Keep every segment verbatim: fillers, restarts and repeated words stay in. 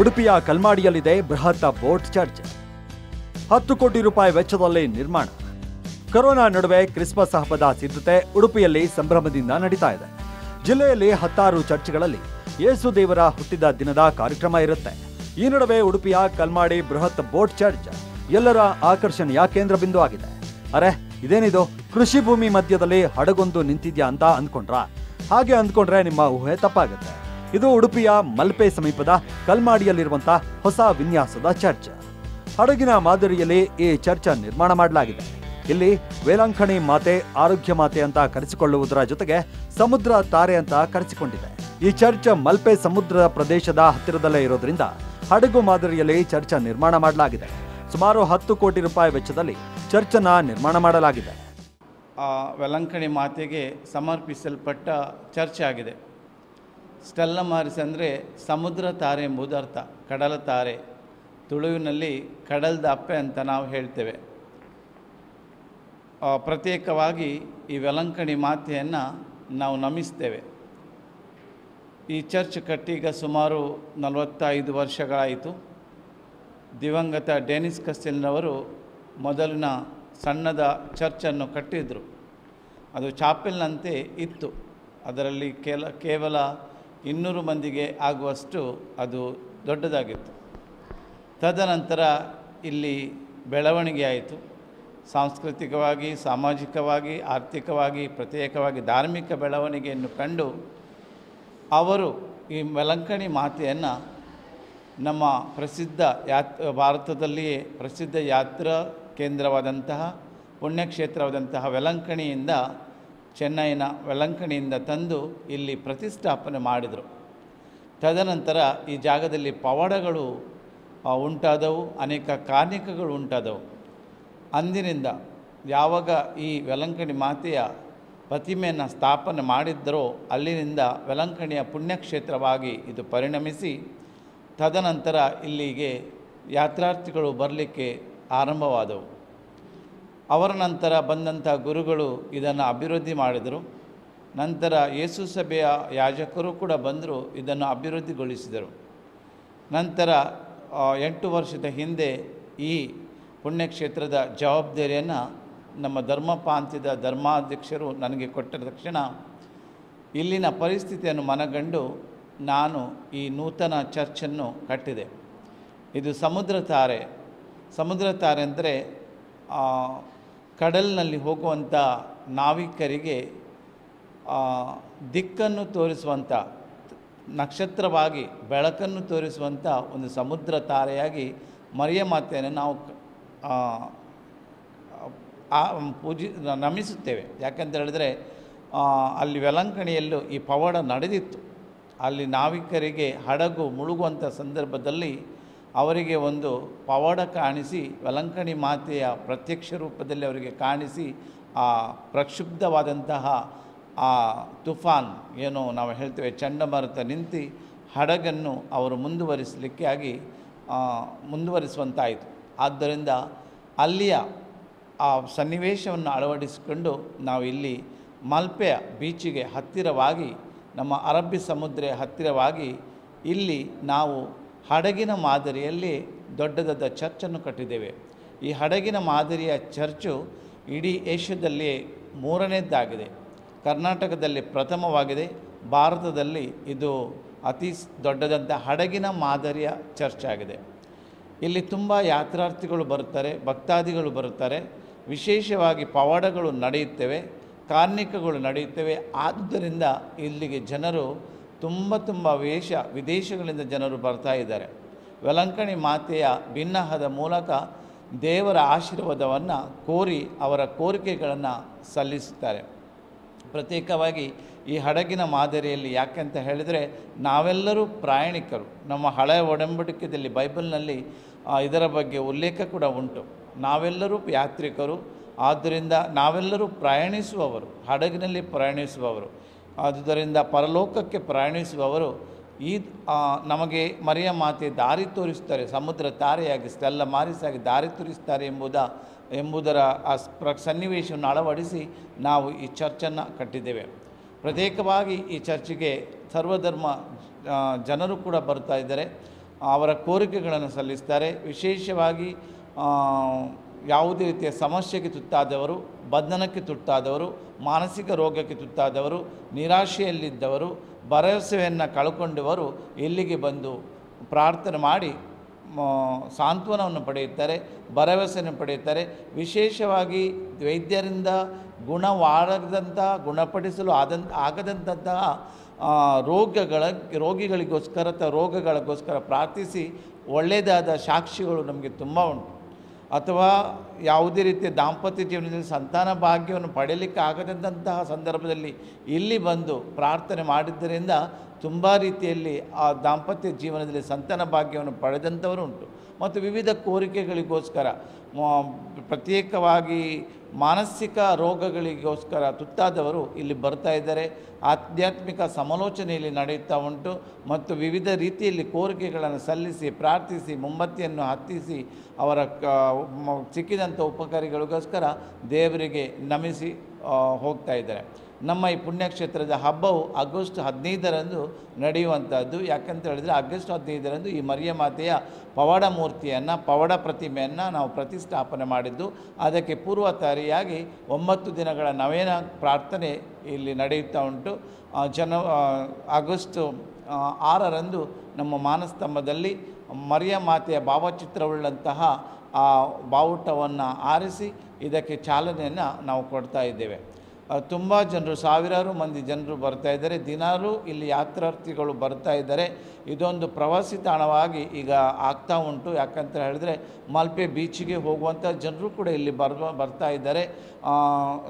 ಉಡುಪಿಯ ಕಲ್ಮಾಡಿಯಲ್ಲಿದೆ ಬೃಹತ್ boat church ಹತ್ತು ಕೋಟಿ ರೂಪಾಯಿ ವೆಚ್ಚದಲ್ಲಿ ನಿರ್ಮಾಣ ಕೊರೋನಾ ನಡುವೆ ಕ್ರಿಸ್ಮಸ್ ಹಬ್ಬದ ಸಿದ್ಧತೆ ಉಡುಪಿಯಲ್ಲಿ ಸಂಭ್ರಮದಿಂದ ನಡೀತಾ ಇದೆ ಜಿಲ್ಲೆಯಲ್ಲಿ ಹತ್ತಾರು ಚರ್ಚ್ಗಳಲ್ಲಿ ಯೇಸು ದೇವರ ಹುಟ್ಟಿದ ದಿನದ ಕಾರ್ಯಕ್ರಮ ಇರುತ್ತೆ ಈ ನಡುವೆ ಉಡುಪಿಯ ಕಲ್ಮಾಡಿ ಬೃಹತ್ ಬೋಟ್ ಚರ್ಚ್ ಎಲ್ಲರ ಆಕರ್ಷಣೆಯ ಕೇಂದ್ರ ಬಿಂದು ಆಗಿದೆ ಅರೆ ಇದೇನಿದು ಕೃಷಿ ಭೂಮಿ ಮಧ್ಯದಲ್ಲಿ ಹಡಗೊಂದು ನಿಂತಿದ್ಯಾ ಅಂತ ಅಂದ್ಕೊಂಡ್ರಾ ಹಾಗೆ ಅಂದ್ಕೊಂಡ್ರೆ ನಿಮ್ಮ ಊಹೆ ತಪ್ಪಾಗುತ್ತೆ ಇದು ಉಡುಪಿಯ ಮಲ್ಪೆ ಸಮೀಪದ ಕಲ್ಮಾಡಿಯಲ್ಲಿರುವಂತ ಹೊಸ ವಿನ್ಯಾಸದ ಚರ್ಚ್ ಹಡಗಿನ ಮಾದರಿಯಲ್ಲಿ ಈ ಚರ್ಚ್ ನಿರ್ಮಾಣ ಮಾಡಲಾಗಿದೆ ಇಲ್ಲಿ ವೇಲಾಂಕಣಿ ಮಾತೆ ಆರೋಗ್ಯ ಮಾತೆ ಅಂತ ಕರೆಸಿಕೊಳ್ಳುವುದರ ಜೊತೆಗೆ ಸಮುದ್ರ ತಾರೆ ಅಂತ ಕರೆಸಿಕೊಂಡಿದೆ ಈ ಚರ್ಚ್ ಮಲ್ಪೆ ಸಮುದ್ರ ಪ್ರದೇಶದ ಹತ್ತಿರದಲ್ಲೇ ಇರೋದ್ರಿಂದ ಹಡಗು ಮಾದರಿಯಲ್ಲಿ ಚರ್ಚ್ ನಿರ್ಮಾಣ ಮಾಡಲಾಗಿದೆ ಸುಮಾರು ಹತ್ತು ಕೋಟಿ ರೂಪಾಯಿ ವೆಚ್ಚದಲ್ಲಿ ಚರ್ಚ್ ಅನ್ನು ನಿರ್ಮಾಣ ಮಾಡಲಾಗಿದೆ ಆ ವೇಲಾಂಕಣಿ ಮಾತೆಗೆ ಸಮರ್ಪಿಸಲ್ಪಟ್ಟ ಚರ್ಚ್ ಆಗಿದೆ ಸ್ಟೆಲ್ಲಾ ಮಾರಿಸ್ ಅಂದರೆ ಸಮುದ್ರ ತಾರೆ ಎಂಬುದು ಅರ್ಥ ಕಡಲ ತಾರೆ ತುಳುವಿನಲ್ಲಿ ಕಡಲ್ದ ಅಪ್ಪೆ ಅಂತ ನಾವು ಹೇಳ್ತೇವೆ ಪ್ರತ್ಯೇಕವಾಗಿ ಈ ವೇಲಾಂಕಣಿ ಮಾತೆಯನ್ನು ನಾವು ನಮಿಸ್ತೇವೆ ಈ ಚರ್ಚ್ ಕಟ್ಟೀಗ ಸುಮಾರು ನಲವತ್ತೈದು ವರ್ಷಗಳಾಯಿತು ದಿವಂಗತ ಡೆನಿಸ್ ಕಸ್ಟೆಲ್ನವರು ಮೊದಲಿನ ಸಣ್ಣದ ಚರ್ಚನ್ನು ಕಟ್ಟಿದರು ಅದು ಚಾಪೆಲ್ನಂತೆ ಇತ್ತು ಅದರಲ್ಲಿ ಕೇಲ ಕೇವಲ ಇನ್ನೂರು ಮಂದಿಗೆ ಆಗುವಷ್ಟು ಅದು ದೊಡ್ಡದಾಗಿತ್ತು ತದನಂತರ ಇಲ್ಲಿ ಬೆಳವಣಿಗೆ ಆಯಿತು ಸಾಂಸ್ಕೃತಿಕವಾಗಿ ಸಾಮಾಜಿಕವಾಗಿ ಆರ್ಥಿಕವಾಗಿ ಪ್ರತ್ಯೇಕವಾಗಿ ಧಾರ್ಮಿಕ ಬೆಳವಣಿಗೆಯನ್ನು ಕಂಡು ಅವರು ಈ ವೇಲಾಂಕಣಿ ಮಾತೆಯನ್ನು ನಮ್ಮ ಪ್ರಸಿದ್ಧ ಯಾತ್ ಭಾರತದಲ್ಲಿಯೇ ಪ್ರಸಿದ್ಧ ಯಾತ್ರಾ ಕೇಂದ್ರವಾದಂತಹ ಪುಣ್ಯಕ್ಷೇತ್ರವಾದಂತಹ ವೇಲಾಂಕಣಿಯಿಂದ ಚೆನ್ನೈನ ವೇಲಾಂಕಣಿಯಿಂದ ತಂದು ಇಲ್ಲಿ ಪ್ರತಿಷ್ಠಾಪನೆ ಮಾಡಿದರು ತದನಂತರ ಈ ಜಾಗದಲ್ಲಿ ಪವಾಡಗಳು ಉಂಟಾದವು ಅನೇಕ ಕಾರ್ಣಿಕಗಳು ಉಂಟಾದವು ಅಂದಿನಿಂದ ಯಾವಾಗ ಈ ವೇಲಾಂಕಣಿ ಮಾತೆಯ ಪ್ರತಿಮೆಯನ್ನು ಸ್ಥಾಪನೆ ಮಾಡಿದ್ದರೋ ಅಲ್ಲಿನಿಂದ ವೇಲಾಂಕಣಿಯ ಪುಣ್ಯಕ್ಷೇತ್ರವಾಗಿ ಇದು ಪರಿಣಮಿಸಿ ತದನಂತರ ಇಲ್ಲಿಗೆ ಯಾತ್ರಾರ್ಥಿಗಳು ಬರಲಿಕ್ಕೆ ಆರಂಭವಾದವು ಅವರ ನಂತರ ಬಂದಂಥ ಗುರುಗಳು ಇದನ್ನು ಅಭಿವೃದ್ಧಿ ಮಾಡಿದರು ನಂತರ ಯೇಸು ಸಭೆಯ ಯಾಜಕರು ಕೂಡ ಬಂದರು ಇದನ್ನು ಅಭಿವೃದ್ಧಿಗೊಳಿಸಿದರು ನಂತರ ಎಂಟು ವರ್ಷದ ಹಿಂದೆ ಈ ಪುಣ್ಯಕ್ಷೇತ್ರದ ಜವಾಬ್ದಾರಿಯನ್ನು ನಮ್ಮ ಧರ್ಮ ಪ್ರಾಂತ್ಯದ ಧರ್ಮಾಧ್ಯಕ್ಷರು ನನಗೆ ಕೊಟ್ಟ ತಕ್ಷಣ ಇಲ್ಲಿನ ಪರಿಸ್ಥಿತಿಯನ್ನು ಮನಗಂಡು ನಾನು ಈ ನೂತನ ಚರ್ಚನ್ನು ಕಟ್ಟಿದೆ ಇದು ಸಮುದ್ರ ತಾರೆ ಸಮುದ್ರ ತಾರೆ ಅಂದರೆ ಕಡಲಿನಲ್ಲಿ ಹೋಗುವಂಥ ನಾವಿಕರಿಗೆ ದಿಕ್ಕನ್ನು ತೋರಿಸುವಂಥ ನಕ್ಷತ್ರವಾಗಿ ಬೆಳಕನ್ನು ತೋರಿಸುವಂಥ ಒಂದು ಸಮುದ್ರ ತಾರೆಯಾಗಿ ಮರಿಯಮಾತೆಯನ್ನು ನಾವು ಪೂಜಿ ನಮಿಸುತ್ತೇವೆ ಯಾಕಂತ ಹೇಳಿದ್ರೆ ಅಲ್ಲಿ ವೇಲಾಂಕಣಿಯಲ್ಲೂ ಈ ಪವಾಡ ನಡೆದಿತ್ತು ಅಲ್ಲಿ ನಾವಿಕರಿಗೆ ಹಡಗು ಮುಳುಗುವಂಥ ಸಂದರ್ಭದಲ್ಲಿ ಅವರಿಗೆ ಒಂದು ಪವಾಡ ಕಾಣಿಸಿ ವೇಲಾಂಕಣಿ ಮಾತೆಯ ಪ್ರತ್ಯಕ್ಷ ರೂಪದಲ್ಲಿ ಅವರಿಗೆ ಕಾಣಿಸಿ ಆ ಪ್ರಕ್ಷುಬ್ಧವಾದಂತಹ ಆ ತುಫಾನ್ ಏನು ನಾವು ಹೇಳ್ತೇವೆ ಚಂಡಮಾರುತ ನಿಂತು ಹಡಗನ್ನು ಅವರು ಮುಂದುವರಿಸಲಿಕ್ಕೆ ಆಗಿ ಮುಂದುವರಿಸುವಂತಾಯಿತು ಆದ್ದರಿಂದ ಅಲ್ಲಿಯ ಆ ಸನ್ನಿವೇಶವನ್ನು ಅಳವಡಿಸಿಕೊಂಡು ನಾವು ಇಲ್ಲಿ ಮಲ್ಪೆಯ ಬೀಚಿಗೆ ಹತ್ತಿರವಾಗಿ ನಮ್ಮ ಅರಬ್ಬಿ ಸಮುದ್ರ ಹತ್ತಿರವಾಗಿ ಇಲ್ಲಿ ನಾವು ಹಡಗಿನ ಮಾದರಿಯಲ್ಲಿ ದೊಡ್ಡದಾದ ಚರ್ಚನ್ನು ಕಟ್ಟಿದ್ದೇವೆ ಈ ಹಡಗಿನ ಮಾದರಿಯ ಚರ್ಚು ಇಡೀ ಏಷ್ಯಾದಲ್ಲಿ ಮೂರನೇದ್ದಾಗಿದೆ ಕರ್ನಾಟಕದಲ್ಲಿ ಪ್ರಥಮವಾಗಿದೆ ಭಾರತದಲ್ಲಿ ಇದು ಅತಿ ದೊಡ್ಡದಂಥ ಹಡಗಿನ ಮಾದರಿಯ ಚರ್ಚ್ ಆಗಿದೆ ಇಲ್ಲಿ ತುಂಬ ಯಾತ್ರಾರ್ಥಿಗಳು ಬರುತ್ತಾರೆ ಭಕ್ತಾದಿಗಳು ಬರುತ್ತಾರೆ ವಿಶೇಷವಾಗಿ ಪವಾಡಗಳು ನಡೆಯುತ್ತವೆ ಕಾರ್ಣಿಕಗಳು ನಡೆಯುತ್ತವೆ ಆದ್ದರಿಂದ ಇಲ್ಲಿಗೆ ಜನರು ತುಂಬ ತುಂಬ ವೇಷ ವಿದೇಶಗಳಿಂದ ಜನರು ಬರ್ತಾ ಇದ್ದಾರೆ ವೇಲಾಂಕಣಿ ಮಾತೆಯ ಬಿನ್ನಹದ ಮೂಲಕ ದೇವರ ಆಶೀರ್ವಾದವನ್ನು ಕೋರಿ ಅವರ ಕೋರಿಕೆಗಳನ್ನು ಸಲ್ಲಿಸುತ್ತಾರೆ ಪ್ರತ್ಯೇಕವಾಗಿ ಈ ಹಡಗಿನ ಮಾದರಿಯಲ್ಲಿ ಯಾಕೆಂತ ಹೇಳಿದರೆ ನಾವೆಲ್ಲರೂ ಪ್ರಯಾಣಿಕರು ನಮ್ಮ ಹಳೆಯ ಒಡಂಬಡಿಕೆಯಲ್ಲಿ ಬೈಬಲ್ನಲ್ಲಿ ಇದರ ಬಗ್ಗೆ ಉಲ್ಲೇಖ ಕೂಡ ಉಂಟು ನಾವೆಲ್ಲರೂ ಯಾತ್ರಿಕರು ಆದ್ದರಿಂದ ನಾವೆಲ್ಲರೂ ಪ್ರಯಾಣಿಸುವವರು ಹಡಗಿನಲ್ಲಿ ಪ್ರಯಾಣಿಸುವವರು ಆದುದರಿಂದ ಪರಲೋಕಕ್ಕೆ ಪ್ರಯಾಣಿಸುವವರು ಈ ನಮಗೆ ಮರಿಯ ಮಾತೆ ದಾರಿ ತೋರಿಸ್ತಾರೆ ಸಮುದ್ರ ತಾರೆಯಾಗಿ ಸ್ಟೆಲ್ಲಾ ಮಾರಿಸ್ ಆಗಿ ದಾರಿ ತೋರಿಸ್ತಾರೆ ಎಂಬುದ ಎಂಬುದರ ಆ ಪ್ರ ಸನ್ನಿವೇಶವನ್ನು ಅಳವಡಿಸಿ ನಾವು ಈ ಚರ್ಚನ್ನು ಕಟ್ಟಿದ್ದೇವೆ ಪ್ರತ್ಯೇಕವಾಗಿ ಈ ಚರ್ಚಿಗೆ ಸರ್ವಧರ್ಮ ಜನರು ಕೂಡ ಬರ್ತಾ ಇದ್ದಾರೆ ಅವರ ಕೋರಿಕೆಗಳನ್ನು ಸಲ್ಲಿಸುತ್ತಾರೆ. ವಿಶೇಷವಾಗಿ ಯಾವುದೇ ರೀತಿಯ ಸಮಸ್ಯೆಗೆ ತುತ್ತಾದವರು, ಬಂಧನಕ್ಕೆ ತುತ್ತಾದವರು, ಮಾನಸಿಕ ರೋಗಕ್ಕೆ ತುತ್ತಾದವರು, ನಿರಾಶೆಯಲ್ಲಿದ್ದವರು, ಭರವಸೆಯನ್ನು ಕಳೆದುಕೊಂಡವರು ಇಲ್ಲಿಗೆ ಬಂದು ಪ್ರಾರ್ಥನೆ ಮಾಡಿ ಸಾಂತ್ವನವನ್ನು ಪಡೆಯುತ್ತಾರೆ, ಭರವಸೆಯನ್ನು ಪಡೆಯುತ್ತಾರೆ. ವಿಶೇಷವಾಗಿ ವೈದ್ಯರಿಂದ ಗುಣವಾರದಂಥ ಗುಣಪಡಿಸಲು ಆದಂಥ ಆಗದಂತಹ ರೋಗಗಳ ರೋಗಿಗಳಿಗೋಸ್ಕರ ರೋಗಗಳಿಗೋಸ್ಕರ ಪ್ರಾರ್ಥಿಸಿ ಒಳ್ಳೆಯದಾದ ಸಾಕ್ಷಿಗಳು ನಮಗೆ ತುಂಬ ಉಂಟು. ಅಥವಾ ಯಾವುದೇ ರೀತಿಯ ದಾಂಪತ್ಯ ಜೀವನದಲ್ಲಿ ಸಂತಾನ ಭಾಗ್ಯವನ್ನು ಪಡೆಯಲಿಕ್ಕೆ ಆಗದಂತಹ ಸಂದರ್ಭದಲ್ಲಿ ಇಲ್ಲಿ ಬಂದು ಪ್ರಾರ್ಥನೆ ಮಾಡಿದ್ದರಿಂದ ತುಂಬ ರೀತಿಯಲ್ಲಿ ಆ ದಾಂಪತ್ಯ ಜೀವನದಲ್ಲಿ ಸಂತಾನ ಭಾಗ್ಯವನ್ನು ಪಡೆದಂಥವರು ಉಂಟು. ಮತ್ತು ವಿವಿಧ ಕೋರಿಕೆಗಳಿಗೋಸ್ಕರ ಪ್ರತ್ಯೇಕವಾಗಿ ಮಾನಸಿಕ ರೋಗಗಳಿಗೋಸ್ಕರ ತುತ್ತಾದವರು ಇಲ್ಲಿ ಬರ್ತಾ ಇದ್ದಾರೆ. ಆಧ್ಯಾತ್ಮಿಕ ಸಮಾಲೋಚನೆಯಲ್ಲಿ ನಡೆಯುತ್ತಾ ಉಂಟು ಮತ್ತು ವಿವಿಧ ರೀತಿಯಲ್ಲಿ ಕೋರಿಕೆಗಳನ್ನು ಸಲ್ಲಿಸಿ ಪ್ರಾರ್ಥಿಸಿ ಮೊಂಬತ್ತಿಯನ್ನು ಹತ್ತಿಸಿ ಅವರ ಸಿಕ್ಕಿದಂಥ ಉಪಕಾರಿಗಳಿಗೋಸ್ಕರ ದೇವರಿಗೆ ನಮಿಸಿ ಹೋಗ್ತಾ ಇದ್ದಾರೆ. ನಮ್ಮ ಈ ಪುಣ್ಯಕ್ಷೇತ್ರದ ಹಬ್ಬವು ಆಗಸ್ಟ್ ಹದಿನೈದರಂದು ನಡೆಯುವಂಥದ್ದು. ಯಾಕಂತ ಹೇಳಿದರೆ ಆಗಸ್ಟ್ ಹದಿನೈದರಂದು ಈ ಮರಿಯಮಾತೆಯ ಪವಾಡ ಮೂರ್ತಿಯನ್ನು, ಪವಾಡ ಪ್ರತಿಮೆಯನ್ನು ನಾವು ಪ್ರತಿಷ್ಠಾಪನೆ ಮಾಡಿದ್ದು. ಅದಕ್ಕೆ ಪೂರ್ವ ತಯಾರಿಯಾಗಿ ಒಂಬತ್ತು ದಿನಗಳ ನವೇನ ಪ್ರಾರ್ಥನೆ ಇಲ್ಲಿ ನಡೆಯುತ್ತಾ ಉಂಟು. ಜನ ಆಗಸ್ಟ್ ಆರರಂದು ನಮ್ಮ ಮಾನಸ್ತಂಭದಲ್ಲಿ ಮರಿಯಮಾತೆಯ ಭಾವಚಿತ್ರವುಳ್ಳಂತಹ ಆ ಬಾವುಟವನ್ನು ಆರಿಸಿ ಇದಕ್ಕೆ ಚಾಲನೆಯನ್ನು ನಾವು ಕೊಡ್ತಾ ಇದ್ದೇವೆ. ತುಂಬ ಜನರು, ಸಾವಿರಾರು ಮಂದಿ ಜನರು ಬರ್ತಾ ಇದ್ದಾರೆ. ದಿನಾಲೂ ಇಲ್ಲಿ ಯಾತ್ರಾರ್ಥಿಗಳು ಬರ್ತಾ ಇದ್ದಾರೆ. ಇದೊಂದು ಪ್ರವಾಸಿ ತಾಣವಾಗಿ ಈಗ ಆಗ್ತಾ ಉಂಟು. ಯಾಕಂತ ಹೇಳಿದ್ರೆ ಮಲ್ಪೆ ಬೀಚಿಗೆ ಹೋಗುವಂಥ ಜನರು ಕೂಡ ಇಲ್ಲಿ ಬರ್ ಬರ್ತಾ ಇದ್ದಾರೆ.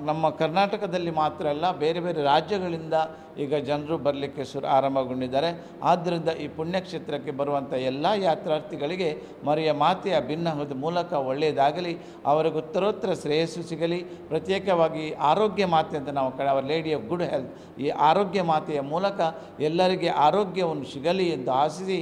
ನಮ್ಮ ಕರ್ನಾಟಕದಲ್ಲಿ ಮಾತ್ರ ಅಲ್ಲ, ಬೇರೆ ಬೇರೆ ರಾಜ್ಯಗಳಿಂದ ಈಗ ಜನರು ಬರಲಿಕ್ಕೆ ಶುರು ಆರಂಭಗೊಂಡಿದ್ದಾರೆ. ಆದ್ದರಿಂದ ಈ ಪುಣ್ಯಕ್ಷೇತ್ರಕ್ಕೆ ಬರುವಂಥ ಎಲ್ಲ ಯಾತ್ರಾರ್ಥಿಗಳಿಗೆ ಮರಿಯ ಮಾತೆಯ ಭಿನ್ನಹದ ಮೂಲಕ ಒಳ್ಳೆಯದಾಗಲಿ, ಅವರಿಗೆ ಉತ್ತರೋತ್ತರ ಶ್ರೇಯಸ್ಸು ಸಿಗಲಿ. ಪ್ರತ್ಯೇಕವಾಗಿ ಆರೋಗ್ಯ ಮಾತೆ ಅಂತ ನಾವು ಕಡೆ our lady of good health, ಈ ಆರೋಗ್ಯ ಮಾತೆಯ ಮೂಲಕ ಎಲ್ಲರಿಗೆ ಆರೋಗ್ಯವನ್ನು ಸಿಗಲಿ ಎಂದು ಆಶಿಸಿ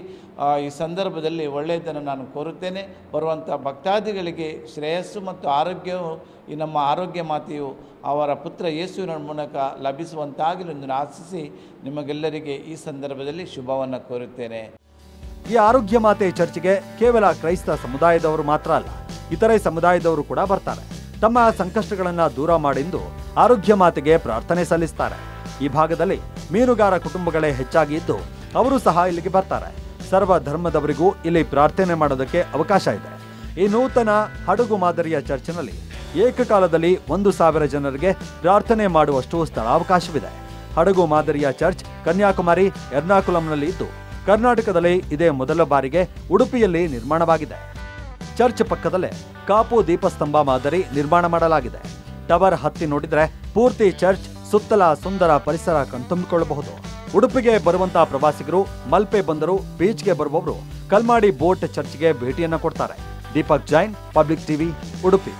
ಈ ಸಂದರ್ಭದಲ್ಲಿ ಒಳ್ಳೆಯದನ್ನು ನಾನು ಕೋರುತ್ತೇನೆ. ಬರುವಂಥ ಭಕ್ತಾದಿಗಳಿಗೆ ಶ್ರೇಯಸ್ಸು ಮತ್ತು ಆರೋಗ್ಯವು ಈ ನಮ್ಮ ಆರೋಗ್ಯ ಮಾತೆಯು ಅವರ ಪುತ್ರ ಯೇಸುವಿನ ಮೂಲಕ ಲಭಿಸುವಂತಾಗಲಿ ಎಂದು ಆಶಿಸಿ ನಿಮಗೆಲ್ಲರಿಗೆ ಈ ಸಂದರ್ಭದಲ್ಲಿ ಶುಭವನ್ನು ಕೋರುತ್ತೇನೆ. ಈ ಆರೋಗ್ಯ ಮಾತೆಯ ಚರ್ಚೆಗೆ ಕೇವಲ ಕ್ರೈಸ್ತ ಸಮುದಾಯದವರು ಮಾತ್ರ ಅಲ್ಲ, ಇತರೆ ಸಮುದಾಯದವರು ಕೂಡ ಬರ್ತಾರೆ. ತಮ್ಮ ಸಂಕಷ್ಟಗಳನ್ನು ದೂರ ಮಾಡಿಂದು ಆರೋಗ್ಯ ಮಾತೆಗೆ ಪ್ರಾರ್ಥನೆ ಸಲ್ಲಿಸ್ತಾರೆ. ಈ ಭಾಗದಲ್ಲಿ ಮೀನುಗಾರ ಕುಟುಂಬಗಳೇ ಹೆಚ್ಚಾಗಿ ಇದ್ದು ಅವರು ಸಹ ಇಲ್ಲಿಗೆ ಬರ್ತಾರೆ. ಸರ್ವ ಧರ್ಮದವರಿಗೂ ಇಲ್ಲಿ ಪ್ರಾರ್ಥನೆ ಮಾಡೋದಕ್ಕೆ ಅವಕಾಶ ಇದೆ. ಈ ನೂತನ ಹಡಗು ಮಾದರಿಯ ಚರ್ಚ್ನಲ್ಲಿ ಏಕಕಾಲದಲ್ಲಿ ಒಂದು ಸಾವಿರ ಜನರಿಗೆ ಪ್ರಾರ್ಥನೆ ಮಾಡುವಷ್ಟು ಸ್ಥಳಾವಕಾಶವಿದೆ. ಹಡಗು ಮಾದರಿಯ ಚರ್ಚ್ ಕನ್ಯಾಕುಮಾರಿ, ಎರ್ನಾಕುಲಂನಲ್ಲಿ ಇದ್ದು ಕರ್ನಾಟಕದಲ್ಲಿ ಇದೇ ಮೊದಲ ಬಾರಿಗೆ ಉಡುಪಿಯಲ್ಲಿ ನಿರ್ಮಾಣವಾಗಿದೆ. ಚರ್ಚ್ ಪಕ್ಕದಲ್ಲೇ ಕಾಪು ದೀಪಸ್ತಂಭ ಮಾದರಿ ನಿರ್ಮಾಣ ಮಾಡಲಾಗಿದೆ. ಟವರ್ ಹತ್ತಿ ನೋಡಿದರೆ ಪೂರ್ತಿ ಚರ್ಚ್, ಸುತ್ತಲ ಸುಂದರ ಪರಿಸರ ಕಣ್ತುಂಬಿಕೊಳ್ಳಬಹುದು. ಉಡುಪಿಗೆ ಬರುವಂತಹ ಪ್ರವಾಸಿಗರು, ಮಲ್ಪೆ ಬಂದರು, ಬೀಚ್ಗೆ ಬರುವವರು ಕಲ್ಮಾಡಿ ಬೋಟ್ ಚರ್ಚ್ಗೆ ಭೇಟಿಯನ್ನು ಕೊಡ್ತಾರೆ. Deepak Jain, public TV, Udupi.